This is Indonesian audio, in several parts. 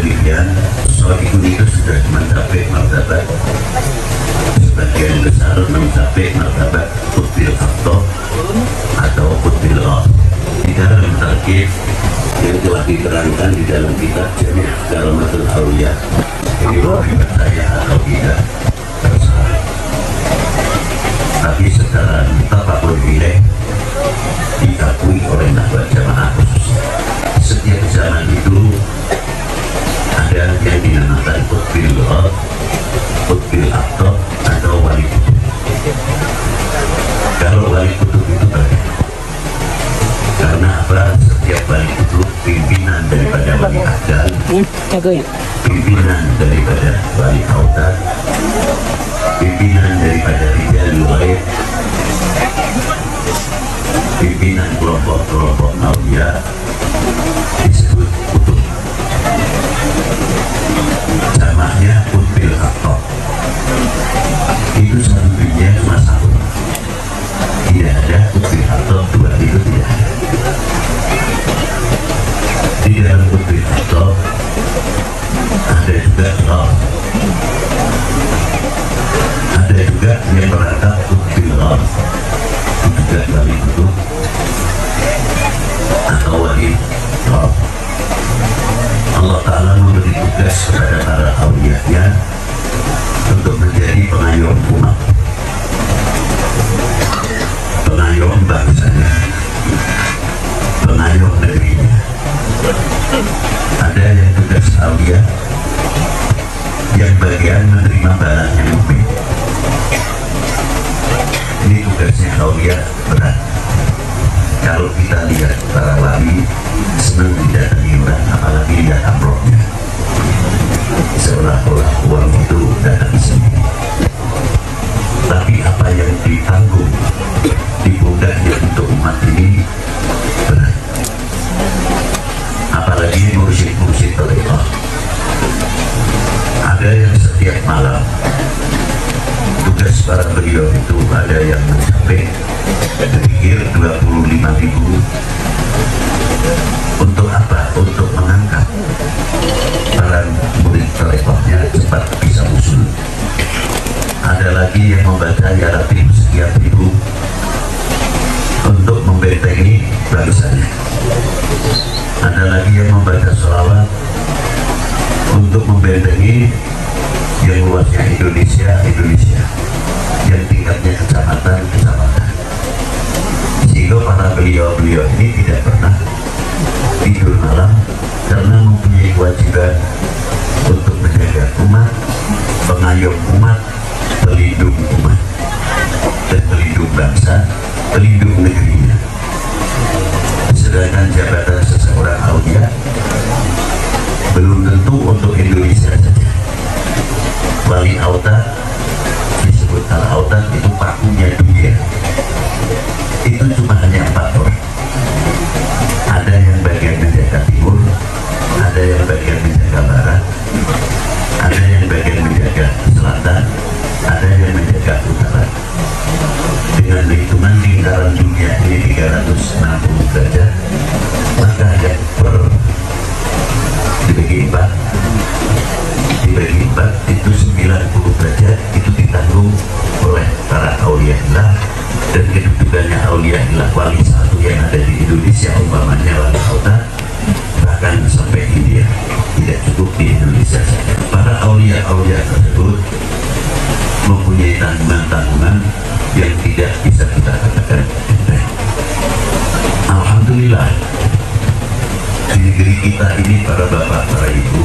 demikian, sholat itu sudah mencapai martabat sebagian besar, mencapai martabat kutbil faktor atau kutbil roh. Di dalam tarkif yang telah diterangkan di dalam kitab Jami' Karamatul Auliyah, ini roh saya atau tidak terserah. Tapi secara tafaqul wilayah diakui oleh Nahdlatul Jamaah khususnya. Setiap zaman itu ada yang dinamakan Qutbil Ghad, Qutbil Aqtab, atau Wali Kutub. Kalau Wali Kutub itu baik, karena apa? Setiap Wali Kutub pimpinan daripada Wali Ahdan, pimpinan daripada Wali Autan, pimpinan daripada Rijalul Ghaib, pimpinan kelompok-kelompok Auliya disebut kutub. Namanya Qutbil Aqtab. Itu satunya masalah. Tidak ada Qutbil Aqtab dua, itu tidak ada. Di dalam Qutbil Aqtab ada juga roh. Ada juga yang berada Qutbil Roh. Juga wali kutub atau wali roh. Allah Ta'ala memberi tugas kepada para awliyahnya untuk menjadi pengayom umat, pengayom bangsanya, pengayom negerinya. Ada yang tugas awliyah yang bagian menerima barang yang lebih. Ini tugasnya awliyah berat. Kalau kita lihat para wali senang didatangi orang, apalagi tidak amplopnya, seolah-olah uang itu datang sendiri. Tapi apa yang ditanggung di pundaknya untuk umat ini berat. Apalagi mursyid-mursyid tarekat. Ada yang setiap malam tugas para beliau itu ada yang mencapai berpikir 25.000. Untuk apa? Untuk mengangkat para murid tarekatnya cepat bisa usul. Ada lagi yang membaca ya Rabbi sekian ribu untuk membentengi bangsanya. Ada lagi yang membaca sholawat untuk membentengi yang luasnya Indonesia, yang tingkatnya kecamatan. Sehingga para beliau-beliau ini tidak pernah tidur malam karena mempunyai kewajiban untuk menjaga umat, pengayom umat, pelindung umat, dan pelindung bangsa, pelindung negerinya. Sedangkan jabatan seseorang awliya belum tentu untuk Indonesia saja. Wali Autan disebut Al-Autan, itu pakunya dunia. Itu cuma hanya 4 orang. Ada yang bagian menjaga timur, ada yang bagian menjaga barat, ada yang bagian menjaga selatan, ada yang menjaga utara. Dengan hitungan lingkaran dunia ini 360 derajat, maka ada dibagi empat itu 90 derajat, itu ditanggung oleh para auliyahillah. Dan kedudukannya auliyahillah wali satu yang ada di Indonesia, umpamanya wali Autan, bahkan sampai India, tidak cukup di Indonesia saja. Para aulia tersebut mempunyai tanggungan yang tidak bisa kita katakan. Alhamdulillah di negeri kita ini para bapak, para ibu,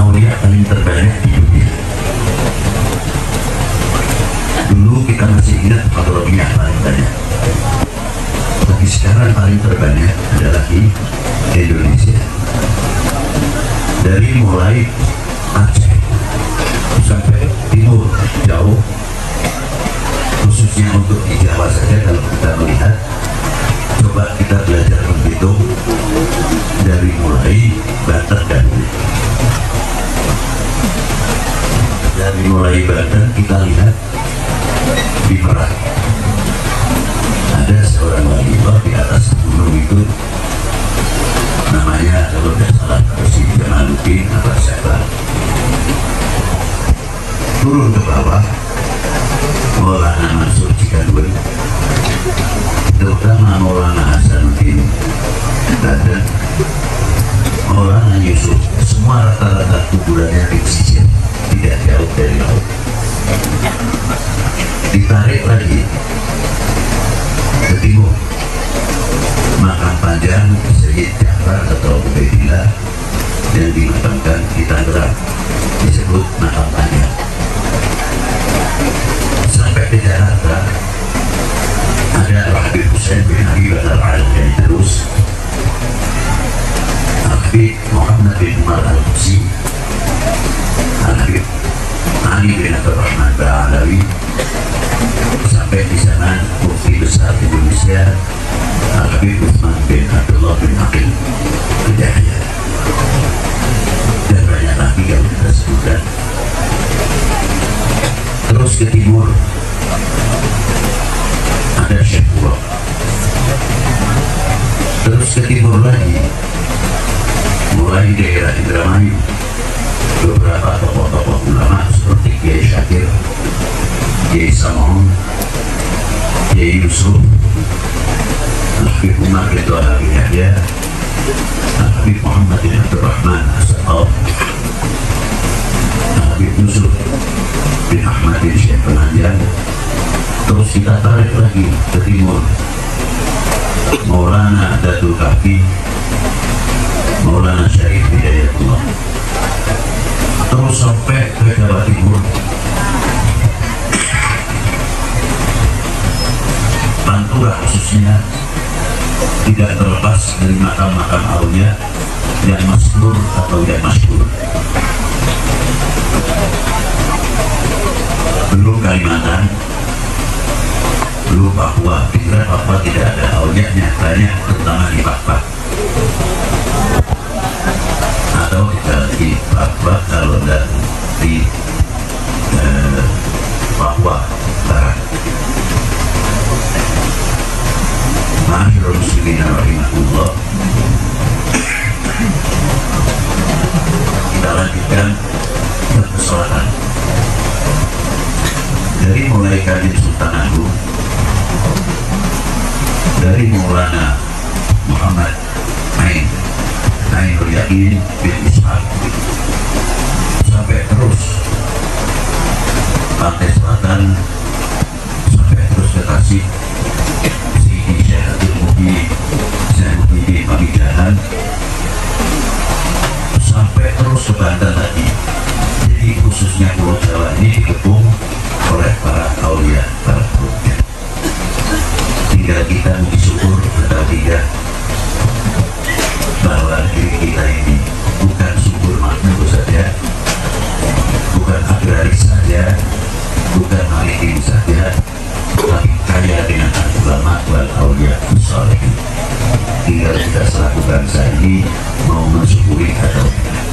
aulia paling terbanyak di dunia. Dulu kita masih ingat patologinya paling banyak, tapi sekarang paling terbanyak ada lagi di Indonesia. Dari mulai Aceh sampai timur jauh, khususnya untuk di Jawa saja kalau kita melihat, coba kita belajar menghitung dari mulai Banten kita lihat. Di Merak ada seorang wali Allah di atas gunung itu, namanya kalau tidak salah Yusuf, semua rata-rata kuburannya di pesisir, tidak jauh dari laut. Ditarik lagi ke timur, makam panjang Syed Ja'far atau Ubaidillah yang dimakamkan di Tangerang disebut makam panjang. Sampai ke Jakarta ada Habib Husain bin Habib Al-Ar'ad yang terus Habib Muhammad bin Umar Al-Husi, Habib Ali bin Abdul Rahman Ba'alawi. Sampai di sana Mufti Besar Indonesia Habib Utsman bin Abdullah bin Aqil Hidayah, dan banyak lagi yang kita sebutkan. Terus ke timur ada Syekh Burak. Terus ke timur lagi mulai daerah Indramayu beberapa tokoh-tokoh ulama seperti Kiai Syakir, Kiai Sam'un, Kiai Yusuf, Habib Umar Ridho Habib Yahya, Habib Muhammad bin Abdul Rahman As-Sa'af, Habib Yusuf bin Ahmad bin Syekh Penajam. Terus kita tarik lagi ke timur, Maulana Datul Kafi, Maulana Syarif Hidayatullah. Terus sampai ke Jawa Timur, Pantura khususnya tidak terlepas dari makam-makam awliya yang masyhur atau yang masyhur. Belum Kalimantan, belum Papua. Pikiran Papua tidak ada awliya nyatanya, terutama di Papua. Atau di Papua kalau tidak di Papua Barat. Ma'asyiral muslimin rahimahullah, kita lanjutkan persolatan dari mulai Kalim Sultan Agung, dari Maulana Muhammad Ainul Yakin bin Ishaq sampai terus Pantai Selatan, sampai terus ke Tasik, di jalan, sampai terus ke Banten lagi. Jadi khususnya Pulau Jawa ini dikepung oleh para aulia, para pemuda. Tinggal kita bersyukur kepada dia bahwa diri kita ini bukan subur makmur saja, bukan agraris saja, bukan maritim saja, tapi kaya dengan ulama wal aulia soleh. Tinggal kita selaku bangsa ini mau mensyukuri atau tidak.